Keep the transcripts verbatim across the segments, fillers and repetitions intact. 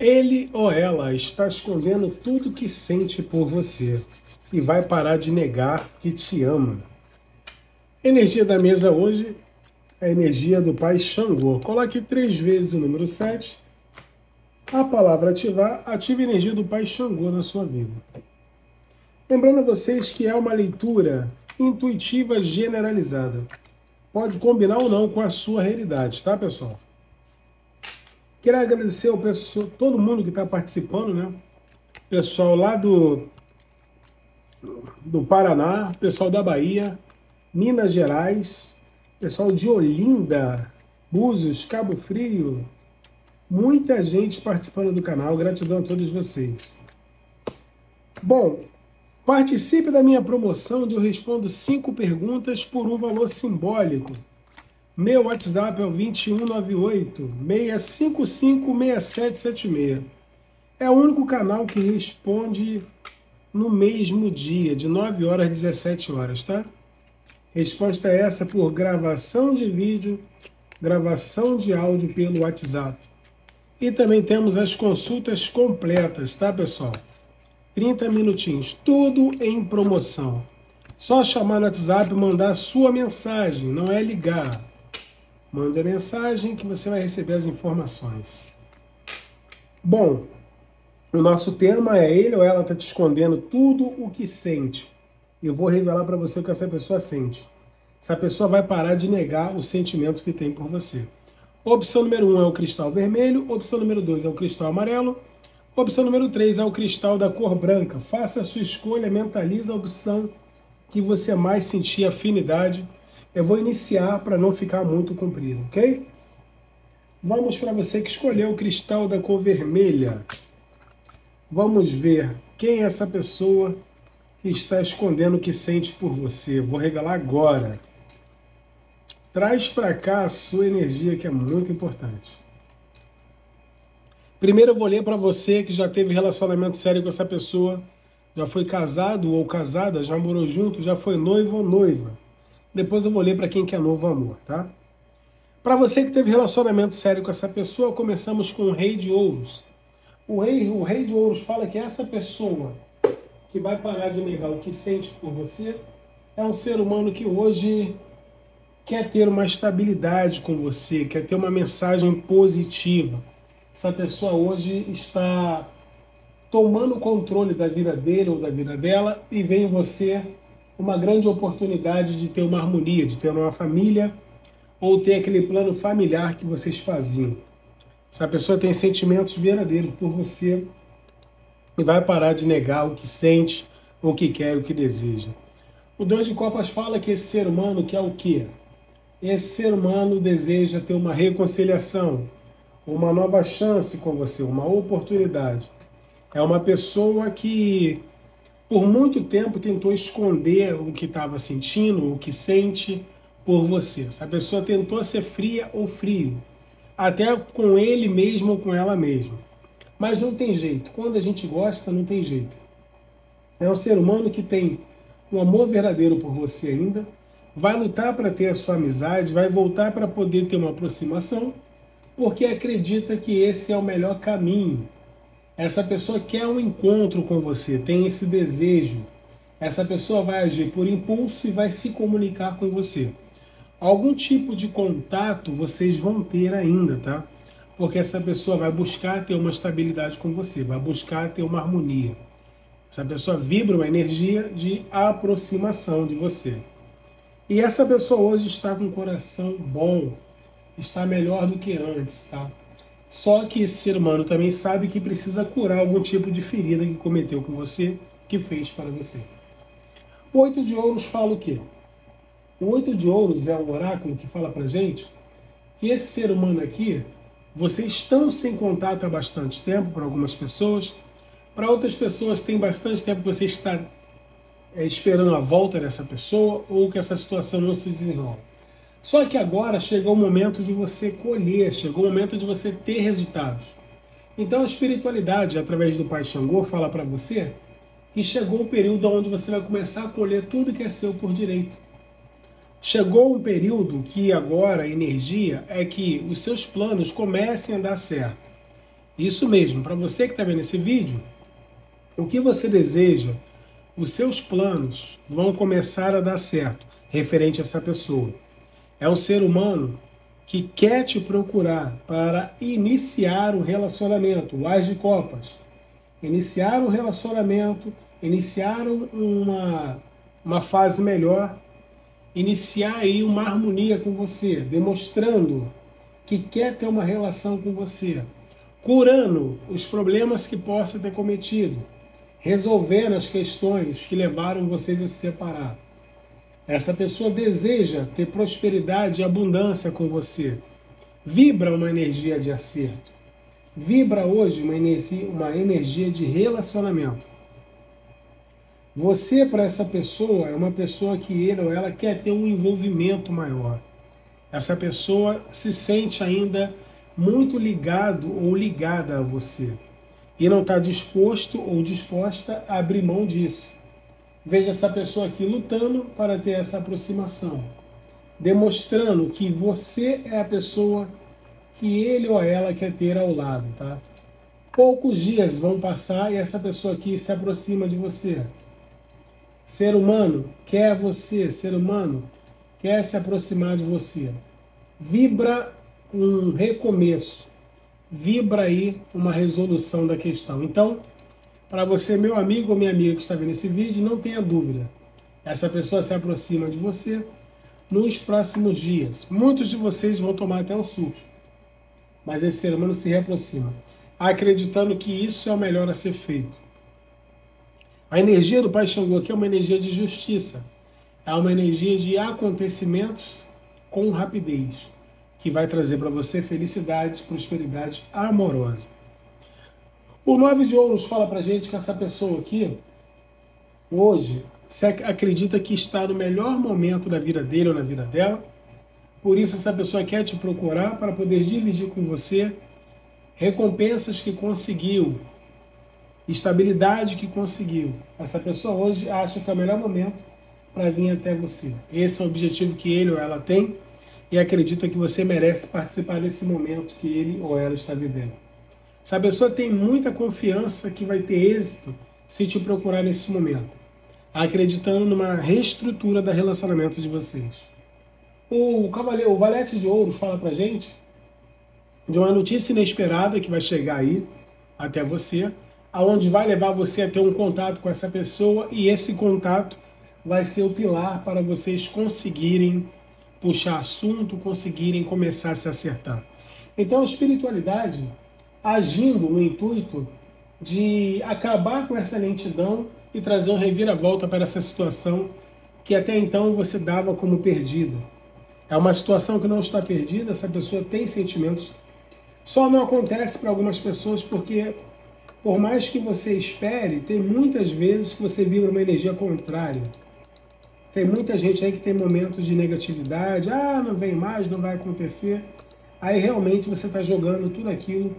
Ele ou ela está escondendo tudo que sente por você e vai parar de negar que te ama. A energia da mesa hoje é a energia do Pai Xangô. Coloque três vezes o número sete. A palavra ativar, ative a energia do Pai Xangô na sua vida. Lembrando a vocês que é uma leitura intuitiva generalizada. Pode combinar ou não com a sua realidade, tá, pessoal? Quero agradecer ao pessoal, todo mundo que está participando, né? Pessoal lá do, do Paraná, pessoal da Bahia, Minas Gerais, pessoal de Olinda, Búzios, Cabo Frio. Muita gente participando do canal, gratidão a todos vocês. Bom, participe da minha promoção onde eu respondo cinco perguntas por um valor simbólico. Meu WhatsApp é o dois um nove oito, seis cinco cinco, seis sete sete seis. É o único canal que responde no mesmo dia, de nove horas às dezessete horas, tá? Resposta é essa por gravação de vídeo, gravação de áudio pelo WhatsApp. E também temos as consultas completas, tá, pessoal? trinta minutinhos, tudo em promoção. Só chamar no WhatsApp e mandar a sua mensagem, não é ligar. Mande a mensagem que você vai receber as informações. Bom, o nosso tema é ele ou ela está te escondendo tudo o que sente. Eu vou revelar para você o que essa pessoa sente. Essa pessoa vai parar de negar os sentimentos que tem por você. Opção número um é o cristal vermelho, opção número dois é o cristal amarelo, opção número três é o cristal da cor branca. Faça a sua escolha, mentaliza a opção que você mais sentir afinidade. Eu vou iniciar para não ficar muito comprido, ok? Vamos para você que escolheu o cristal da cor vermelha. Vamos ver quem é essa pessoa que está escondendo o que sente por você. Vou revelar agora. Traz para cá a sua energia, que é muito importante. Primeiro eu vou ler para você que já teve relacionamento sério com essa pessoa. Já foi casado ou casada, já morou junto, já foi noivo ou noiva. Depois eu vou ler para quem quer novo amor, tá? Para você que teve relacionamento sério com essa pessoa, começamos com o Rei de Ouros. O rei, o rei de Ouros fala que essa pessoa que vai parar de negar o que sente por você é um ser humano que hoje quer ter uma estabilidade com você, quer ter uma mensagem positiva. Essa pessoa hoje está tomando o controle da vida dele ou da vida dela e vem em você uma grande oportunidade de ter uma harmonia, de ter uma família, ou ter aquele plano familiar que vocês faziam. Essa pessoa tem sentimentos verdadeiros por você e vai parar de negar o que sente, o que quer, o que deseja. O Dois de Copas fala que esse ser humano quer o quê? Esse ser humano deseja ter uma reconciliação, uma nova chance com você, uma oportunidade. É uma pessoa que por muito tempo tentou esconder o que estava sentindo, o que sente por você. Essa pessoa tentou ser fria ou frio, até com ele mesmo ou com ela mesma. Mas não tem jeito, quando a gente gosta, não tem jeito. É um ser humano que tem um amor verdadeiro por você ainda, vai lutar para ter a sua amizade, vai voltar para poder ter uma aproximação, porque acredita que esse é o melhor caminho. Essa pessoa quer um encontro com você, tem esse desejo. Essa pessoa vai agir por impulso e vai se comunicar com você. Algum tipo de contato vocês vão ter ainda, tá? Porque essa pessoa vai buscar ter uma estabilidade com você, vai buscar ter uma harmonia. Essa pessoa vibra uma energia de aproximação de você. E essa pessoa hoje está com um coração bom, está melhor do que antes, tá? Só que esse ser humano também sabe que precisa curar algum tipo de ferida que cometeu com você, que fez para você. O Oito de Ouros fala o quê? O Oito de Ouros é um oráculo que fala pra gente que esse ser humano aqui, vocês estão sem contato há bastante tempo, para algumas pessoas. Para outras pessoas tem bastante tempo que você está é, esperando a volta dessa pessoa ou que essa situação não se desenrola. Só que agora chegou o momento de você colher, chegou o momento de você ter resultados. Então a espiritualidade, através do Pai Xangô, fala para você que chegou o período onde você vai começar a colher tudo que é seu por direito. Chegou um período que agora a energia é que os seus planos comecem a dar certo. Isso mesmo, para você que está vendo esse vídeo, o que você deseja, os seus planos vão começar a dar certo, referente a essa pessoa. É um ser humano que quer te procurar para iniciar o relacionamento, as de copas. Iniciar o relacionamento, iniciar uma, uma fase melhor, iniciar aí uma harmonia com você, demonstrando que quer ter uma relação com você, curando os problemas que possa ter cometido, resolvendo as questões que levaram vocês a se separar. Essa pessoa deseja ter prosperidade e abundância com você. Vibra uma energia de acerto. Vibra hoje uma energia, uma energia de relacionamento. Você, para essa pessoa, é uma pessoa que ele ou ela quer ter um envolvimento maior. Essa pessoa se sente ainda muito ligado ou ligada a você e não está disposto ou disposta a abrir mão disso. Veja essa pessoa aqui lutando para ter essa aproximação, demonstrando que você é a pessoa que ele ou ela quer ter ao lado, tá? Poucos dias vão passar e essa pessoa aqui se aproxima de você. Ser humano quer você, ser humano quer se aproximar de você. Vibra um recomeço, vibra aí uma resolução da questão. Então, para você, meu amigo ou minha amiga que está vendo esse vídeo, não tenha dúvida. Essa pessoa se aproxima de você nos próximos dias. Muitos de vocês vão tomar até um susto, mas esse ser humano se reaproxima, acreditando que isso é o melhor a ser feito. A energia do Pai Xangô aqui é uma energia de justiça, é uma energia de acontecimentos com rapidez, que vai trazer para você felicidade, prosperidade amorosa. O nove de ouros fala para gente que essa pessoa aqui, hoje, se acredita que está no melhor momento da vida dele ou na vida dela, por isso essa pessoa quer te procurar para poder dividir com você recompensas que conseguiu, estabilidade que conseguiu. Essa pessoa hoje acha que é o melhor momento para vir até você. Esse é o objetivo que ele ou ela tem, e acredita que você merece participar desse momento que ele ou ela está vivendo. Essa pessoa tem muita confiança que vai ter êxito se te procurar nesse momento, acreditando numa reestrutura do relacionamento de vocês. O Cavaleiro, o Valete de Ouros fala pra gente de uma notícia inesperada que vai chegar aí até você, aonde vai levar você a ter um contato com essa pessoa, e esse contato vai ser o pilar para vocês conseguirem puxar assunto, conseguirem começar a se acertar. Então a espiritualidade agindo no intuito de acabar com essa lentidão e trazer um reviravolta para essa situação que até então você dava como perdida. É uma situação que não está perdida, essa pessoa tem sentimentos, só não acontece para algumas pessoas porque, por mais que você espere, tem muitas vezes que você vibra uma energia contrária. Tem muita gente aí que tem momentos de negatividade, ah, não vem mais, não vai acontecer. Aí realmente você está jogando tudo aquilo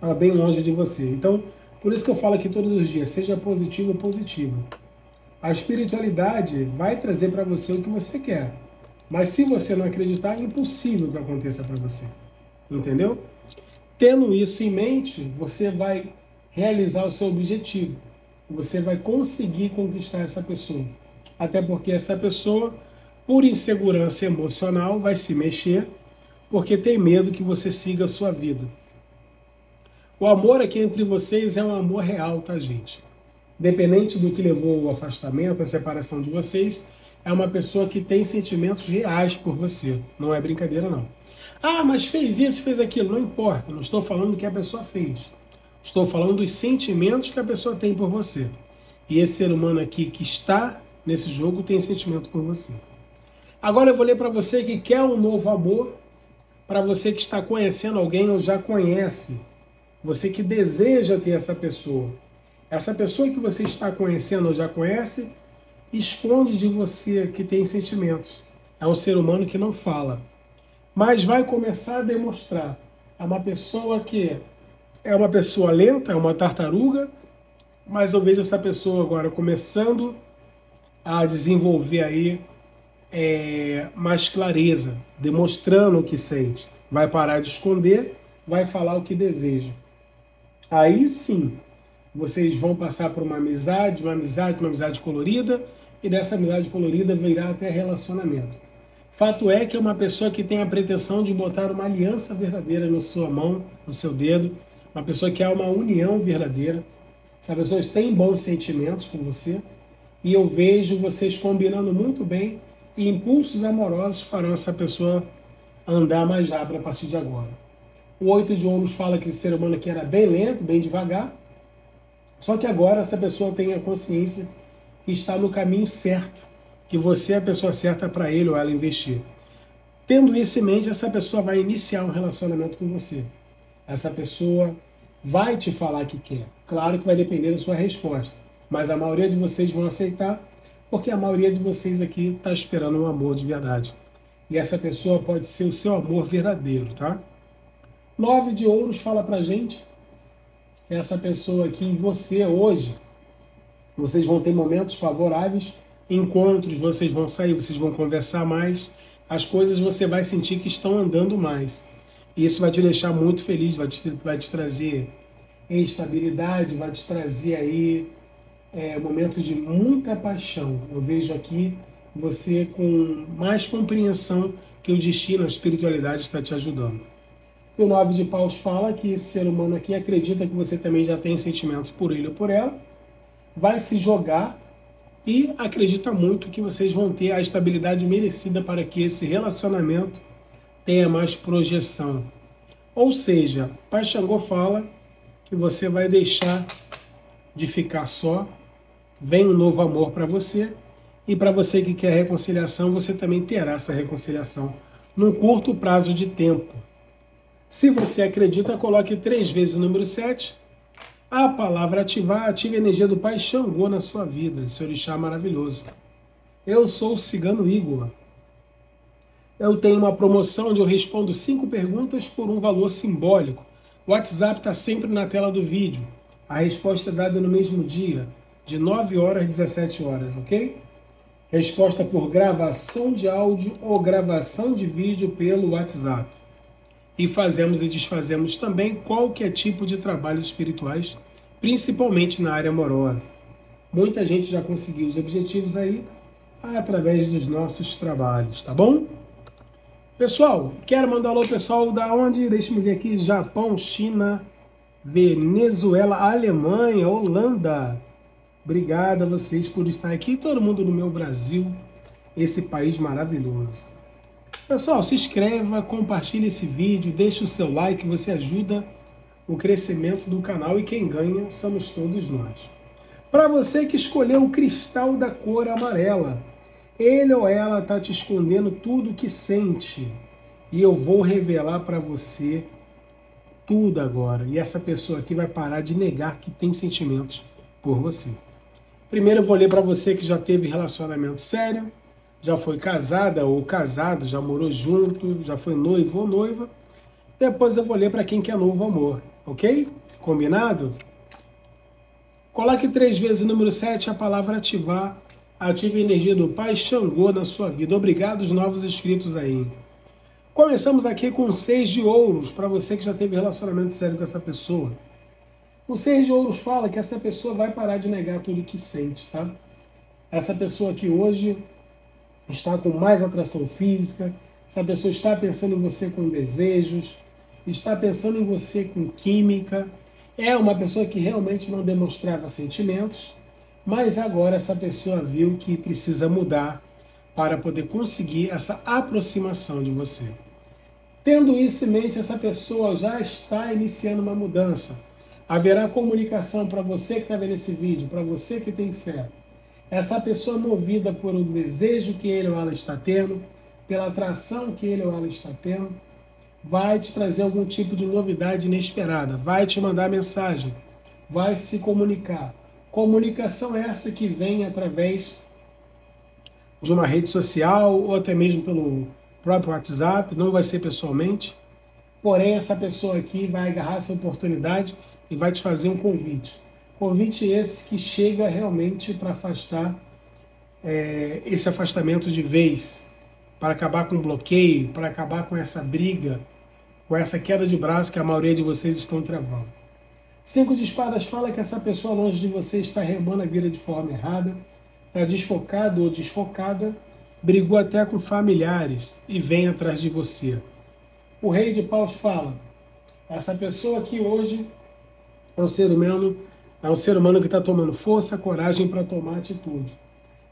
para bem longe de você. Então, por isso que eu falo aqui todos os dias, seja positivo ou positivo. A espiritualidade vai trazer para você o que você quer. Mas se você não acreditar, é impossível que aconteça para você. Entendeu? Tendo isso em mente, você vai realizar o seu objetivo. Você vai conseguir conquistar essa pessoa. Até porque essa pessoa, por insegurança emocional, vai se mexer, porque tem medo que você siga a sua vida. O amor aqui entre vocês é um amor real, tá, gente? Independente do que levou o afastamento, a separação de vocês, é uma pessoa que tem sentimentos reais por você. Não é brincadeira, não. Ah, mas fez isso, fez aquilo. Não importa, não estou falando do que a pessoa fez. Estou falando dos sentimentos que a pessoa tem por você. E esse ser humano aqui que está nesse jogo tem sentimento por você. Agora eu vou ler para você que quer um novo amor, para você que está conhecendo alguém ou já conhece, você que deseja ter essa pessoa. Essa pessoa que você está conhecendo ou já conhece, esconde de você que tem sentimentos. É um ser humano que não fala, mas vai começar a demonstrar. É uma pessoa que é uma pessoa lenta, é uma tartaruga, mas eu vejo essa pessoa agora começando a desenvolver aí é, mais clareza, demonstrando o que sente. Vai parar de esconder, vai falar o que deseja. Aí sim, vocês vão passar por uma amizade, uma amizade, uma amizade colorida, e dessa amizade colorida virá até relacionamento. Fato é que é uma pessoa que tem a pretensão de botar uma aliança verdadeira na sua mão, no seu dedo, uma pessoa que há uma união verdadeira. Essas pessoas têm bons sentimentos com você, e eu vejo vocês combinando muito bem, e impulsos amorosos farão essa pessoa andar mais rápido a partir de agora. O oito de ouros fala que esse ser humano aqui era bem lento, bem devagar, só que agora essa pessoa tem a consciência que está no caminho certo, que você é a pessoa certa para ele ou ela investir. Tendo isso em mente, essa pessoa vai iniciar um relacionamento com você. Essa pessoa vai te falar que quer. Claro que vai depender da sua resposta, mas a maioria de vocês vão aceitar, porque a maioria de vocês aqui está esperando um amor de verdade. E essa pessoa pode ser o seu amor verdadeiro, tá? Nove de ouros fala pra gente, essa pessoa aqui em você hoje, vocês vão ter momentos favoráveis, encontros, vocês vão sair, vocês vão conversar mais, as coisas você vai sentir que estão andando mais. E isso vai te deixar muito feliz, vai te, vai te trazer estabilidade, vai te trazer aí é, momentos de muita paixão. Eu vejo aqui você com mais compreensão que o destino, a espiritualidade está te ajudando. O nove de paus fala que esse ser humano aqui acredita que você também já tem sentimentos por ele ou por ela, vai se jogar e acredita muito que vocês vão ter a estabilidade merecida para que esse relacionamento tenha mais projeção. Ou seja, Pai Xangô fala que você vai deixar de ficar só, vem um novo amor para você, e para você que quer reconciliação, você também terá essa reconciliação num curto prazo de tempo. Se você acredita, coloque três vezes o número sete, a palavra ativar, ative a energia do Pai Xangô na sua vida, esse orixá maravilhoso. Eu sou o Cigano Igor. Eu tenho uma promoção onde eu respondo cinco perguntas por um valor simbólico. O WhatsApp está sempre na tela do vídeo. A resposta é dada no mesmo dia, de nove horas às dezessete horas, ok? Resposta por gravação de áudio ou gravação de vídeo pelo WhatsApp. E fazemos e desfazemos também qualquer tipo de trabalhos espirituais, principalmente na área amorosa. Muita gente já conseguiu os objetivos aí através dos nossos trabalhos, tá bom? Pessoal, quero mandar alô pessoal da onde? Deixa eu ver aqui, Japão, China, Venezuela, Alemanha, Holanda. Obrigado a vocês por estar aqui, todo mundo no meu Brasil, esse país maravilhoso. Pessoal, se inscreva, compartilhe esse vídeo, deixe o seu like, você ajuda o crescimento do canal e quem ganha somos todos nós. Para você que escolheu o cristal da cor amarela, ele ou ela está te escondendo tudo que sente e eu vou revelar para você tudo agora. E essa pessoa aqui vai parar de negar que tem sentimentos por você. Primeiro eu vou ler para você que já teve relacionamento sério, já foi casada ou casado, já morou junto, já foi noivo ou noiva. Depois eu vou ler para quem quer novo amor, ok? Combinado? Coloque três vezes o número sete, a palavra ativar. Ative a energia do Pai Xangô na sua vida. Obrigado aos novos inscritos aí. Começamos aqui com seis de ouros, para você que já teve relacionamento sério com essa pessoa. O seis de ouros fala que essa pessoa vai parar de negar tudo que sente, tá? Essa pessoa que hoje está com mais atração física, essa pessoa está pensando em você com desejos, está pensando em você com química, é uma pessoa que realmente não demonstrava sentimentos, mas agora essa pessoa viu que precisa mudar para poder conseguir essa aproximação de você. Tendo isso em mente, essa pessoa já está iniciando uma mudança. Haverá comunicação para você que está vendo esse vídeo, para você que tem fé. Essa pessoa movida por um desejo que ele ou ela está tendo, pela atração que ele ou ela está tendo, vai te trazer algum tipo de novidade inesperada, vai te mandar mensagem, vai se comunicar. Comunicação essa que vem através de uma rede social ou até mesmo pelo próprio WhatsApp, não vai ser pessoalmente. Porém, essa pessoa aqui vai agarrar essa oportunidade e vai te fazer um convite. Convite esse que chega realmente para afastar é, esse afastamento de vez, para acabar com o bloqueio, para acabar com essa briga, com essa queda de braço que a maioria de vocês estão travando. Cinco de espadas fala que essa pessoa longe de você está remando a vida de forma errada, está desfocado ou desfocada, brigou até com familiares e vem atrás de você. O rei de paus fala, essa pessoa aqui hoje é um ser humano, é um ser humano que está tomando força, coragem para tomar atitude.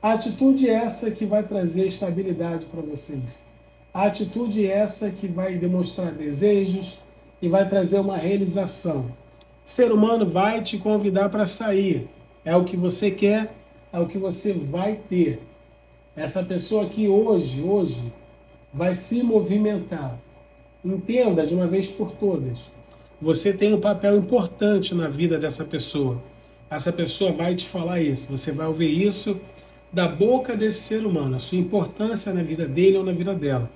A atitude é essa que vai trazer estabilidade para vocês. A atitude é essa que vai demonstrar desejos e vai trazer uma realização. O ser humano vai te convidar para sair. É o que você quer, é o que você vai ter. Essa pessoa aqui hoje, hoje, vai se movimentar. Entenda de uma vez por todas. Você tem um papel importante na vida dessa pessoa. Essa pessoa vai te falar isso. Você vai ouvir isso da boca desse ser humano. A sua importância na vida dele ou na vida dela.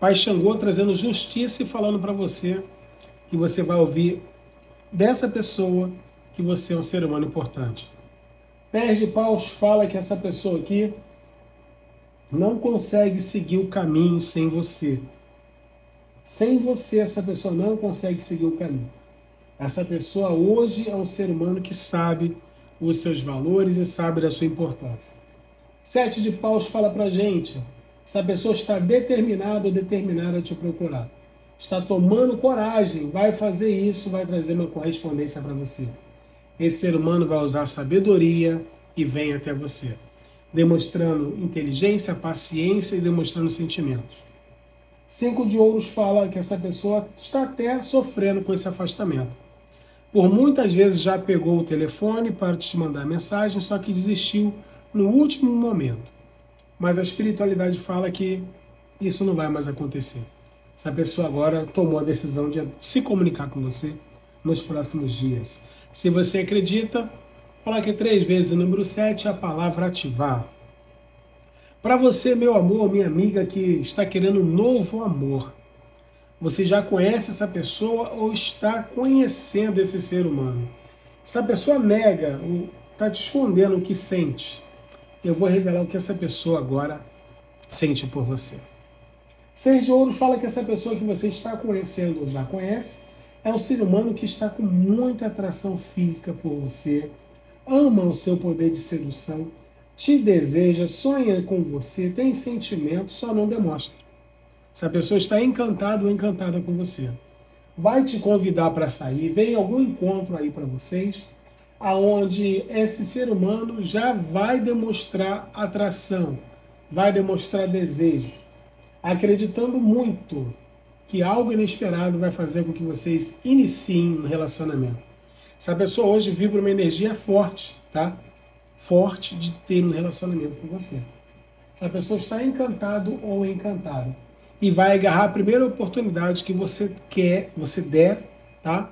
Pai Xangô trazendo justiça e falando para você que você vai ouvir dessa pessoa que você é um ser humano importante. Dez de paus fala que essa pessoa aqui não consegue seguir o caminho sem você. Sem você, essa pessoa não consegue seguir o caminho. Essa pessoa hoje é um ser humano que sabe os seus valores e sabe da sua importância. Sete de paus fala pra gente, essa pessoa está determinada ou determinada a te procurar. Está tomando coragem, vai fazer isso, vai trazer uma correspondência para você. Esse ser humano vai usar sabedoria e vem até você, demonstrando inteligência, paciência e demonstrando sentimentos. Cinco de ouros fala que essa pessoa está até sofrendo com esse afastamento. Por muitas vezes já pegou o telefone para te mandar mensagem, só que desistiu no último momento. Mas a espiritualidade fala que isso não vai mais acontecer. Essa pessoa agora tomou a decisão de se comunicar com você nos próximos dias. Se você acredita, coloque três vezes o número sete, a palavra ativar. Para você, meu amor, minha amiga, que está querendo um novo amor. Você já conhece essa pessoa ou está conhecendo esse ser humano? Essa pessoa nega, está te escondendo o que sente. Eu vou revelar o que essa pessoa agora sente por você. Seis de ouros fala que essa pessoa que você está conhecendo ou já conhece é um ser humano que está com muita atração física por você, ama o seu poder de sedução, te deseja, sonha com você, tem sentimento, só não demonstra. Essa pessoa está encantada ou encantada com você. Vai te convidar para sair, vem algum encontro aí para vocês, aonde esse ser humano já vai demonstrar atração, vai demonstrar desejo, acreditando muito que algo inesperado vai fazer com que vocês iniciem um relacionamento. Essa pessoa hoje vibra uma energia forte, tá? Forte de ter um relacionamento com você. Essa pessoa está encantado ou encantada e vai agarrar a primeira oportunidade que você quer, você der, tá?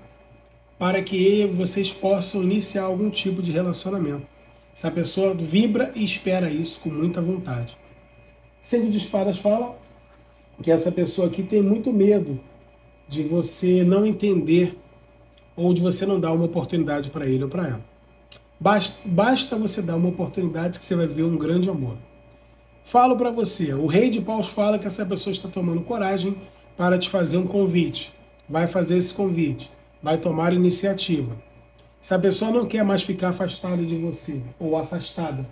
Para que vocês possam iniciar algum tipo de relacionamento. Essa pessoa vibra e espera isso com muita vontade. Cinco de espadas fala que essa pessoa aqui tem muito medo de você não entender ou de você não dar uma oportunidade para ele ou para ela. Basta, basta você dar uma oportunidade que você vai ver um grande amor. Falo para você, o rei de paus fala que essa pessoa está tomando coragem para te fazer um convite. Vai fazer esse convite, vai tomar iniciativa. Essa pessoa não quer mais ficar afastada de você ou afastada.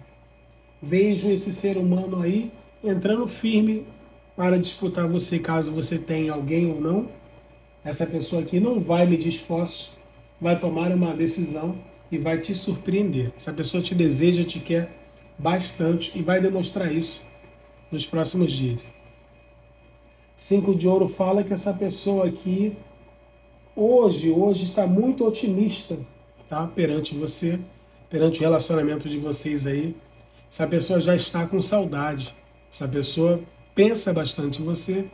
Vejo esse ser humano aí entrando firme para disputar você, caso você tenha alguém ou não. Essa pessoa aqui não vai medir esforços, vai tomar uma decisão e vai te surpreender. Essa pessoa te deseja, te quer bastante e vai demonstrar isso nos próximos dias. Cinco de ouro fala que essa pessoa aqui, hoje, hoje está muito otimista, tá? Perante você, perante o relacionamento de vocês aí. Essa pessoa já está com saudade. Essa pessoa pensa bastante em você,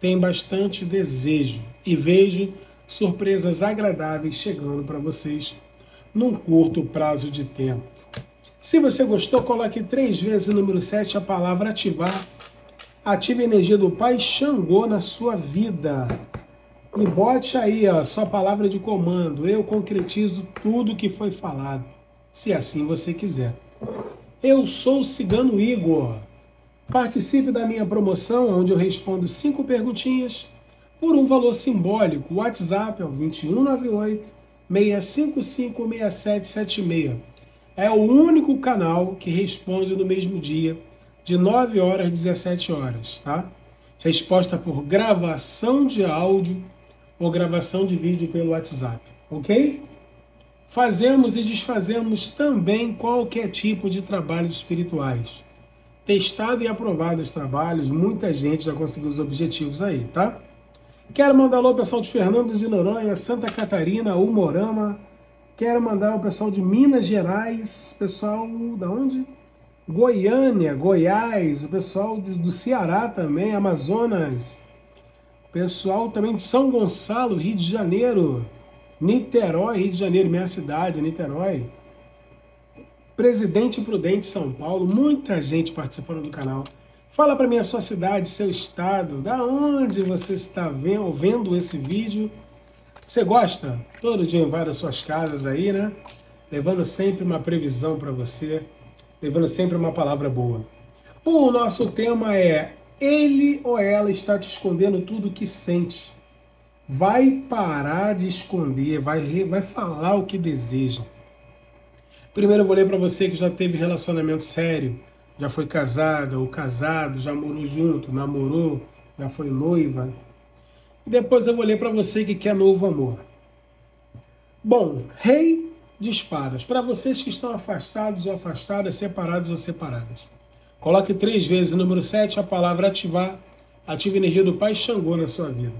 tem bastante desejo e vejo surpresas agradáveis chegando para vocês num curto prazo de tempo. Se você gostou, coloque três vezes o número sete, a palavra ativar. Ative a energia do Pai Xangô na sua vida. E bote aí, ó, sua palavra de comando. Eu concretizo tudo que foi falado, se assim você quiser. Eu sou o Cigano Igor. Participe da minha promoção, onde eu respondo cinco perguntinhas por um valor simbólico. O WhatsApp é o seis cinco cinco, seis sete sete seis. É o único canal que responde no mesmo dia, de nove horas às dezessete horas, tá? Resposta por gravação de áudio ou gravação de vídeo pelo WhatsApp, ok? Fazemos e desfazemos também qualquer tipo de trabalhos espirituais. Testado e aprovado os trabalhos, muita gente já conseguiu os objetivos aí, tá? Quero mandar alô ao pessoal de Fernando de Noronha, Santa Catarina, Umorama. Quero mandar o pessoal de Minas Gerais, pessoal da onde? Goiânia, Goiás, o pessoal do Ceará também, Amazonas. Pessoal também de São Gonçalo, Rio de Janeiro, Niterói, Rio de Janeiro, minha cidade, Niterói. Presidente Prudente, São Paulo, muita gente participando do canal. Fala para mim a sua cidade, seu estado, da onde você está vendo, vendo esse vídeo. Você gosta? Todo dia invade as suas casas aí, né? Levando sempre uma previsão para você, levando sempre uma palavra boa. O nosso tema é: ele ou ela está te escondendo tudo o que sente. Vai parar de esconder, vai, vai falar o que deseja. Primeiro eu vou ler para você que já teve relacionamento sério, já foi casada ou casado, já morou junto, namorou, já foi noiva. E depois eu vou ler para você que quer novo amor. Bom, Rei de Espadas, para vocês que estão afastados ou afastadas, separados ou separadas. Coloque três vezes o número sete, a palavra ativar, ative a energia do Pai Xangô na sua vida.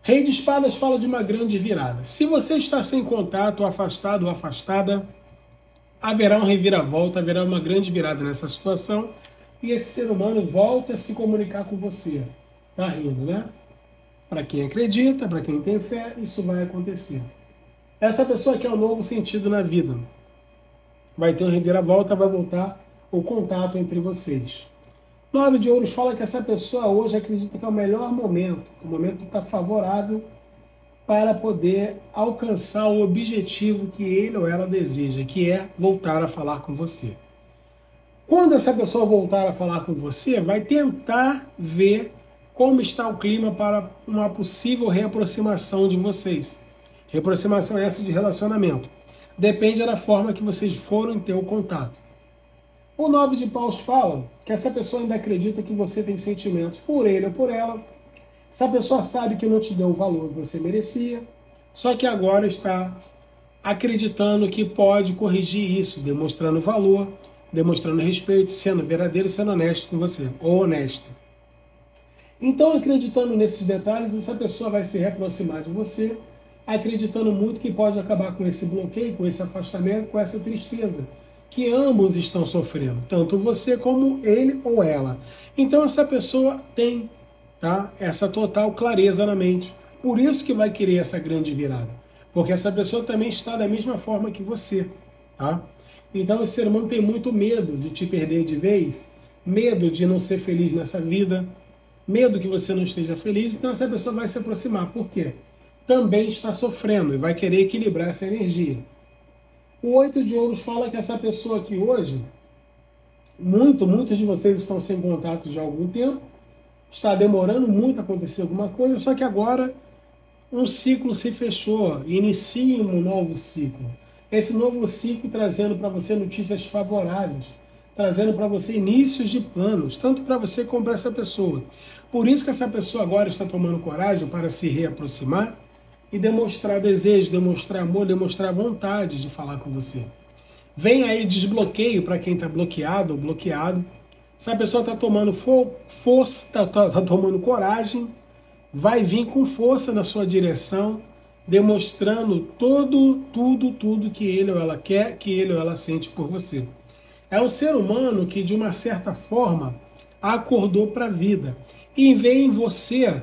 Rei de Espadas fala de uma grande virada. Se você está sem contato, afastado ou afastada, haverá um reviravolta, haverá uma grande virada nessa situação e esse ser humano volta a se comunicar com você. Tá rindo, né? Para quem acredita, para quem tem fé, isso vai acontecer. Essa pessoa quer um novo sentido na vida. Vai ter um reviravolta, vai voltar o contato entre vocês. Nove de Ouros fala que essa pessoa hoje acredita que é o melhor momento. O momento está favorável para poder alcançar o objetivo que ele ou ela deseja, que é voltar a falar com você. Quando essa pessoa voltar a falar com você, vai tentar ver como está o clima para uma possível reaproximação de vocês. Reaproximação essa de relacionamento. Depende da forma que vocês foram ter o contato. O nove de Paus fala que essa pessoa ainda acredita que você tem sentimentos por ele ou por ela. Essa pessoa sabe que não te deu o valor que você merecia, só que agora está acreditando que pode corrigir isso, demonstrando valor, demonstrando respeito, sendo verdadeiro, sendo honesto com você, ou honesta. Então, acreditando nesses detalhes, essa pessoa vai se reaproximar de você, acreditando muito que pode acabar com esse bloqueio, com esse afastamento, com essa tristeza, que ambos estão sofrendo, tanto você como ele ou ela. Então essa pessoa tem, tá, essa total clareza na mente. Por isso que vai querer essa grande virada. Porque essa pessoa também está da mesma forma que você, tá? Então esse ser humano tem muito medo de te perder de vez, medo de não ser feliz nessa vida, medo que você não esteja feliz. Então essa pessoa vai se aproximar. Por quê? Também está sofrendo e vai querer equilibrar essa energia. O oito de Ouros fala que essa pessoa aqui hoje, muito, muitos de vocês estão sem contato já há algum tempo, está demorando muito a acontecer alguma coisa, só que agora um ciclo se fechou, inicia um novo ciclo. Esse novo ciclo trazendo para você notícias favoráveis, trazendo para você inícios de planos, tanto para você como para essa pessoa. Por isso que essa pessoa agora está tomando coragem para se reaproximar, e demonstrar desejo, demonstrar amor, demonstrar vontade de falar com você. Vem aí desbloqueio para quem está bloqueado ou bloqueado. Se a pessoa está tomando for força, está tá, tá tomando coragem, vai vir com força na sua direção, demonstrando todo, tudo, tudo que ele ou ela quer, que ele ou ela sente por você. É um ser humano que, de uma certa forma, acordou para a vida e vê em você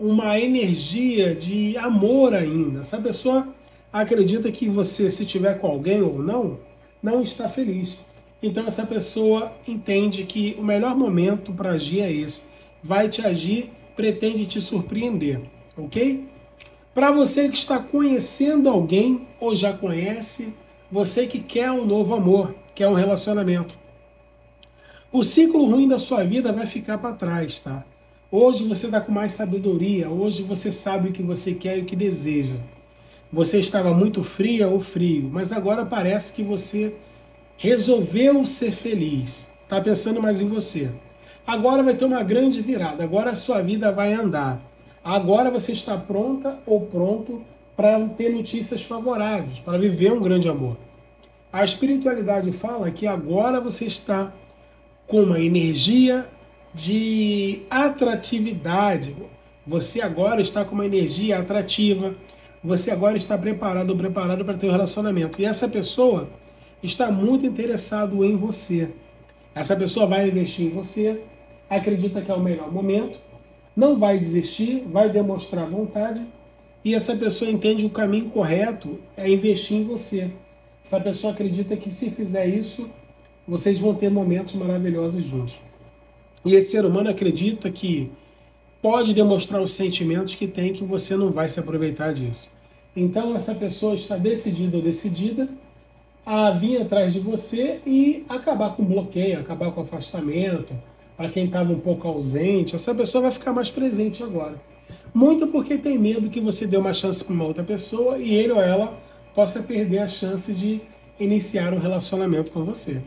uma energia de amor ainda. Essa pessoa acredita que você, se tiver com alguém ou não, não está feliz. Então essa pessoa entende que o melhor momento para agir é esse. Vai te agir, pretende te surpreender, ok? Para você que está conhecendo alguém ou já conhece, você que quer um novo amor, quer um relacionamento. O ciclo ruim da sua vida vai ficar para trás, tá? Hoje você está com mais sabedoria, hoje você sabe o que você quer e o que deseja. Você estava muito fria ou frio, mas agora parece que você resolveu ser feliz. Está pensando mais em você. Agora vai ter uma grande virada, agora a sua vida vai andar. Agora você está pronta ou pronto para ter notícias favoráveis, para viver um grande amor. A espiritualidade fala que agora você está com uma energia de atratividade. Você agora está com uma energia atrativa. Você agora está preparado ou preparado para ter um relacionamento. E essa pessoa está muito interessada em você. Essa pessoa vai investir em você, acredita que é o melhor momento, não vai desistir, vai demonstrar vontade, e essa pessoa entende que o caminho correto é investir em você. Essa pessoa acredita que se fizer isso, vocês vão ter momentos maravilhosos juntos. E esse ser humano acredita que pode demonstrar os sentimentos que tem, que você não vai se aproveitar disso. Então essa pessoa está decidida ou decidida a vir atrás de você e acabar com o bloqueio, acabar com o afastamento. Para quem estava um pouco ausente, essa pessoa vai ficar mais presente agora. Muito porque tem medo que você dê uma chance para uma outra pessoa e ele ou ela possa perder a chance de iniciar um relacionamento com você.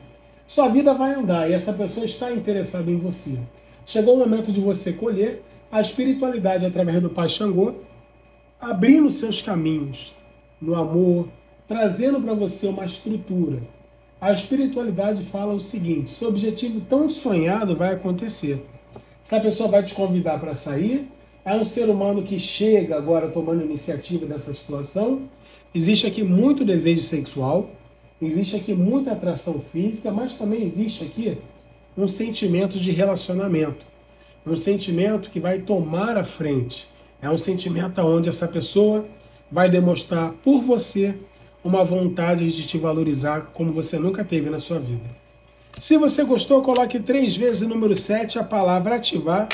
Sua vida vai andar e essa pessoa está interessada em você. Chegou o momento de você colher a espiritualidade através do Pai Xangô, abrindo seus caminhos no amor, trazendo para você uma estrutura. A espiritualidade fala o seguinte: seu objetivo tão sonhado vai acontecer. Essa pessoa vai te convidar para sair, é um ser humano que chega agora tomando iniciativa dessa situação. Existe aqui muito desejo sexual, existe aqui muita atração física, mas também existe aqui um sentimento de relacionamento, um sentimento que vai tomar a frente. É um sentimento onde essa pessoa vai demonstrar por você uma vontade de te valorizar como você nunca teve na sua vida. Se você gostou, coloque três vezes o número sete, a palavra ativar.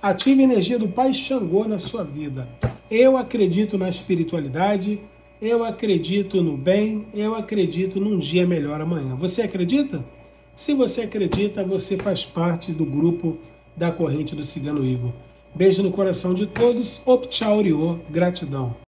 Ative a energia do Pai Xangô na sua vida. Eu acredito na espiritualidade, eu acredito no bem, eu acredito num dia melhor amanhã. Você acredita? Se você acredita, você faz parte do grupo da corrente do Cigano Igor. Beijo no coração de todos. Op tchau, oriô. Gratidão.